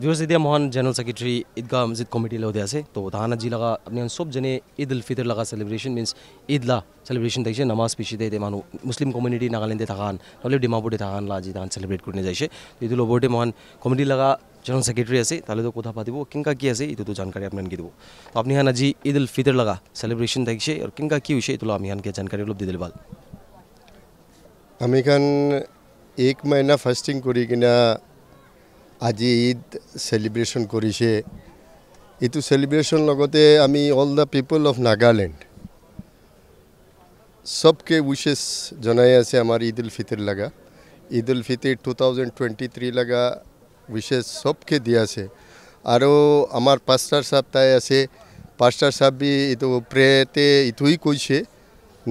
Views दिया Mohan general secretary ईदगाह मस्जिद committee लहोदिया से तो धाना जी लगा अपने सब जने ईद उल फितर लगा सेलिब्रेशन मीन्स ईद ला सेलिब्रेशन देखिए नमाज पीछे दे दे मानो मुस्लिम कम्युनिटी नागालैंड थान नॉले डिमापुर थान लाजी धान सेलिब्रेट करने जाइए ईद उल बोटे मोहन कमेटी लगा जनरल सेक्रेटरी आसे ताले तो कथा पातिबो किंका की आसे इतो तो जानकारी आपन के देबो तो आपनी हाना जी ईद उल फितर लगा सेलिब्रेशन देखिए और किंका की विषय इतो आमी हान के जानकारी उपलब्ध दिलबाल आमी खान एक महीना फास्टिंग करी किना आज ईद सेलिब्रेशन करिसे इतु सेलिब्रेशन लगते आमी all the people of Nagaland सबके विशेस जनाए आसे आमार ईद उल फितर लगा ईद उल फितर 2023 लगा विशेष सबके दिया से आरो आमार पास्टर साहब ताय आसे पास्टर साहब भी इतो प्रेते इतुई कइसे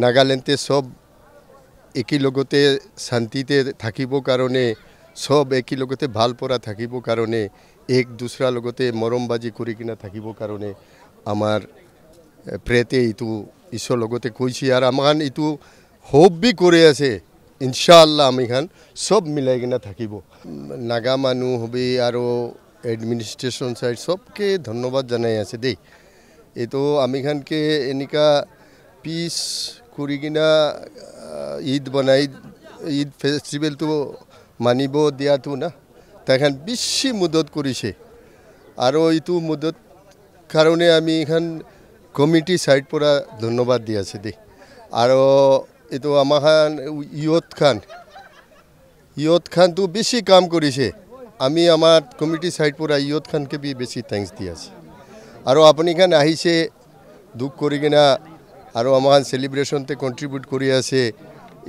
नागालैंड सब एक ही लगते शांतिते थाकिबो कारणे सब एक ही लगते भाल पोरा थाकिबो कारणे एक दूसरा लगते मरमबाजी करी किना थाकिबो कारणे आमार प्रेते इतु ईश्वर लगते कइछि आर आमखान इतु होप भी करे आछे इंशाल्लाह आमी खान सब मिलाई किना थाकिबो नागा मानु हबे आरो एडमिनिस्ट्रेशन साइड सबके धन्यवाद जानाई आछे दे एतो आमी खान के एनिका पीस करी किना ईद बनाई ईद फेस्टिवल तो मानिब दिया तो ना तखन बेशी मदद करिसे आरो इतु मदद कारणे आमी एखान कमिटी साइड परा धन्यवाद दियासे दे आरो इतो आमाखान इयत खान तो बेशी काम करिसे आमी आमार कमिटी साइड परा इयत खान के भी बेशी थैंक्स दियासे आरो आपनि खान आइसे दुख करि किना आरो आमाखान सेलिब्रेशन ते कंट्रीब्यूट करि आसे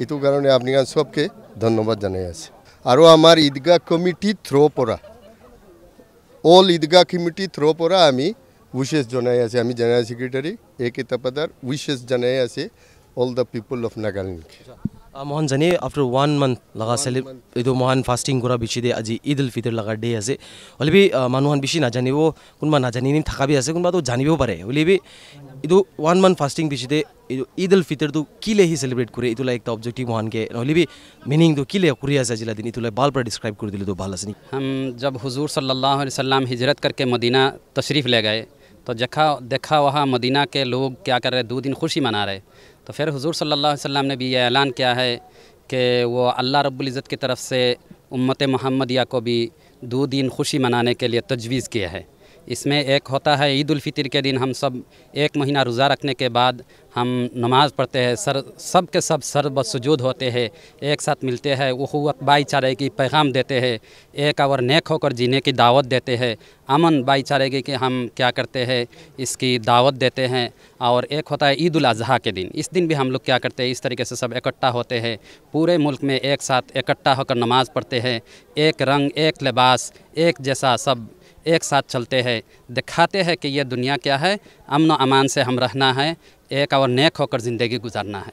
इतु कारणे आपनि खान सबके धन्यवाद जानाई आसे और आमार ईदगाह कमिटी थ्रो परा ऑल ईदगाह कमिटी थ्रो परा आमी विशेष जानाई आसे आमी जनरल सेक्रेटरी एक तपदार विशेष जानाई आसे all the people of Nagaland मोहन जानिए आफ्टर वन मंथ लगा सेलिब्रेट मोहन फास्टिंग करा बिछी दे आज ईद उल फितर लगा डे आसे हल भी मानुहान बेसि ना जानिब कुनबा ना जानी थका भी आसे कुनबा तो जानिबो पारे हल भी इतो वन मंथ फास्टिंग बिछी दे ईद उल फितर तो किले ही सेलिब्रेट करे इतुला एक ऑब्जेक्टिव मोहन के हल भी मीनिंग तो किले कुरी आसे जिला दिन इतुला बाल पर डिस्क्राइब कर दिले तो बाल आसनी। हम जब हुजूर सल्लल्लाहु अलैहि वसल्लम हिजरत करके मदीना तशरीफ़ ले गए तो देखा वहाँ मदीना के लोग क्या कर रहे, 2 दिन खुशी मना रहे। तो फिर हुजूर सल्लल्लाहु अलैहि वसल्लम ने भी ये ऐलान किया है कि वो अल्लाह रब्बुल इज़्ज़त की तरफ़ से उम्मत मुहम्मदिया को भी 2 दिन खुशी मनाने के लिए तजवीज़ किया है। इसमें एक होता है ईद उल फितर के दिन हम सब 1 महीना रोज़ा रखने के बाद हम नमाज़ पढ़ते हैं, सब के सब बसजूद होते हैं, एक साथ मिलते हैं, उख़ुव्वत भाईचारे की पैगाम देते हैं, एक और नेक होकर जीने की दावत देते हैं, अमन भाईचारे की हम क्या करते हैं इसकी दावत देते हैं। और एक होता है ईद उल अजहा के दिन, इस दिन भी हम लोग क्या करते हैं इस तरीके से सब इकट्ठा होते हैं, पूरे मुल्क में एक साथ इकट्ठा होकर नमाज़ पढ़ते हैं, एक रंग एक लिबास एक जैसा सब एक साथ चलते हैं, दिखाते हैं कि यह दुनिया क्या है, अमन और अमान से हम रहना है, एक और नेक होकर ज़िंदगी गुजारना है।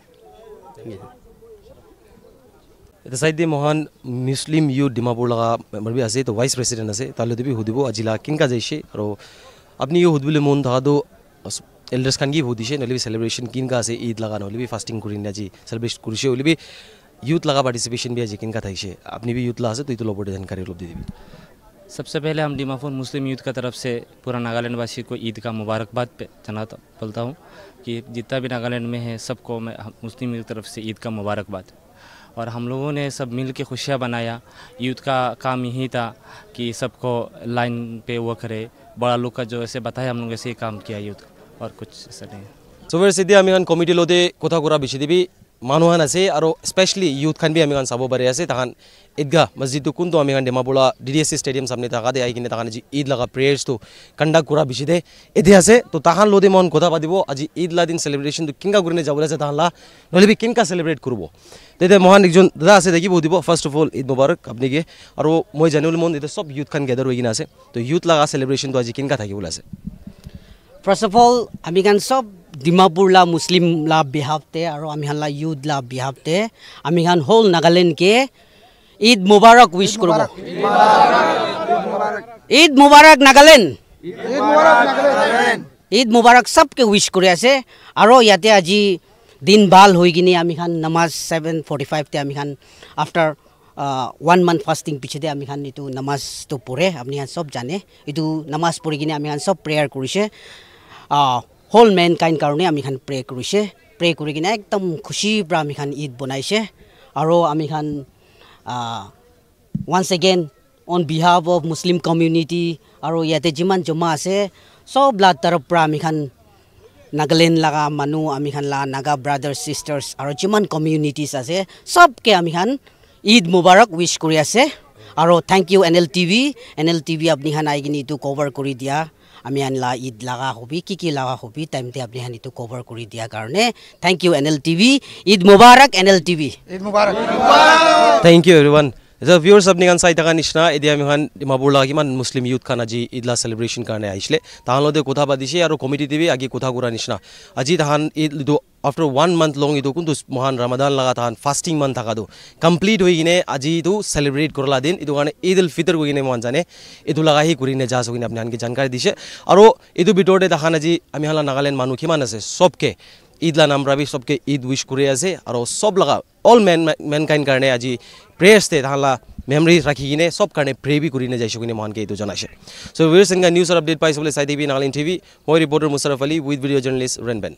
सैदी मोहन मुस्लिम यूथ डिमापुर लगा मरबी आसे तो वाइस प्रेसिडेंट आसे तालुदेवी हुदिबो अजिला किनका जैसे और अपनी यो हुदबुल मोन था दो एल्डर्स खान की हुदिशे नलिबी सेलिब्रेशन किनका आसे ईद लगा नलिबी फास्टिंग कुरिना जी सेलिब्रेट कुरिशे ओलिबी यूथ लगा पार्टिसिपेशन भी आज किनका थाइशे अपनी भी यूथ ला आसे तो इतो लोबोटे जानकारी उपलब्धि देबी। सबसे पहले हम दिमापुर मुस्लिम यूथ की तरफ से पूरा नागालैंड वासी को ईद का मुबारकबाद पे जाना बोलता हूँ कि जितना भी नागालैंड में है सबको मैं मुस्लिम यूथ की तरफ से ईद का मुबारकबाद। और हम लोगों ने सब मिल के खुशियाँ बनाया, यूथ का काम यही था कि सबको लाइन पे वो करे बड़ा लोग का जो ऐसे बताया हम लोग ऐसे ही काम किया यूथ और कुछ ऐसा नहीं। सुबह सीधे अमीगान कमिटी लोदे कोथा कोरा बिछदी भी मानुहान असे और स्पेशली यूथ खान भी अमीगान साबो बरे असे तहान ईदगाह मस्जिद तो कुन तो अमीगान डिमापुरा डीडीएससी स्टेडियम सामने तगा दे आई कि तहान जी ईद लगा प्रेयर्स तो कंडा कोरा बिछदे इतिहास है तो तहान लोदे मोहन कोथा पादिबो अजी ईद ला दिन सेलिब्रेशन तो किनका गुरने जाबला से तहान ला नले भी किनका सेलिब्रेट करबो तेते मोहन एक जन दादा से देखिबो दिबो first of all Eid Mubarak अपनी के और वो मोय जनवल मोहन इते सब यूथ खान गैदर होइना से तो यूथ लगा सेलिब्रेशन तो अजी किनका थाकि बोला से फर्स्ट ऑफ ऑल अमीगान सब दिमापुर ला मुस्लिम ला बिहावते और अमीहान ला यूथ ला बिहावते अमीहान होल नागालैंड के ईद मुबारक विश करो ईद मुबारक नागालैंड ईद मुबारक सबके विश करे आसे और याते आजी दिन बाल होई गिनी अमीहान नमाज 7:45 ते अमीहान आफ्टर 1 month फास्टिंग पीछे दे अमीहान इतु नमाज तो पढ़े अमीहान सब जाने इतु नमाज पढ़ी गिनी अमीहान सब प्रेयर करिसे होल मेनकाइंड कारणे आमी खान प्रे करिसे प्रे करि किने एकदम खुशी ब्रा आमी खान ईद बनाइसे और आमी खान once again on behalf of Muslim community और याते जिमान जमा आसे सब ला तरफ ब्रा आमी खान नागालैंड लगा मानु आमी खान ला नागा ब्रदर्स सिस्टर्स और जिमान कम्युनिटीज आसे सबके आमी खान ईद मुबारक विश करि आसे और थैंक यू एनएल टीवी अपनी खान आई किने इतु कवर करि दिया आमी हान ला ईद लगा होबी की लगा होबी टाइम ते अपने हानी तो कवर करी दिया कारणे thank you NL TV Eid Mubarak NL TV Eid Mubarak thank you everyone the viewers अपने हान साइता निशना एदि आमी हान दिमापुर लगा किमान मुस्लिम यूथ खाना जी ईद ला सेलिब्रेशन कारणे आइसले ताहान लदे कोथा बादिसे आरो कमिटी देबी आगे कोथा गुरा निशना अजी ताहान ईद दो आफ्टर 1 month long इतो कुन तो महान रमदान लगा था फास्टिंग मंथ था दो कंप्लीट हुई गिने अजी तो सेलिब्रेट करला दिन इतो गाने ईद उल फितर को गिने मोहन जाने इतो लगा ही कुरी ने जा सो गिने अपने हान की जानकारी दिशे और इतो बिटोटे तहाना जी अमी हाला नागालैंड मानु खिमान असे सबके ईद ला नाम रवि सबके ईद विश करे असे और सब लगा ऑल मैनकाइंड करने अजी प्रेयर्स थे तहाला मेमरी राखी किने सब करने प्रे भी करीने जाइसो किने मोहन के इतो जनाशे सो व्यूअर्स इनका न्यूज और अपडेट पाइसले साई TV Nagaland TV more reporter Musharraf Ali with video journalist रेनबेन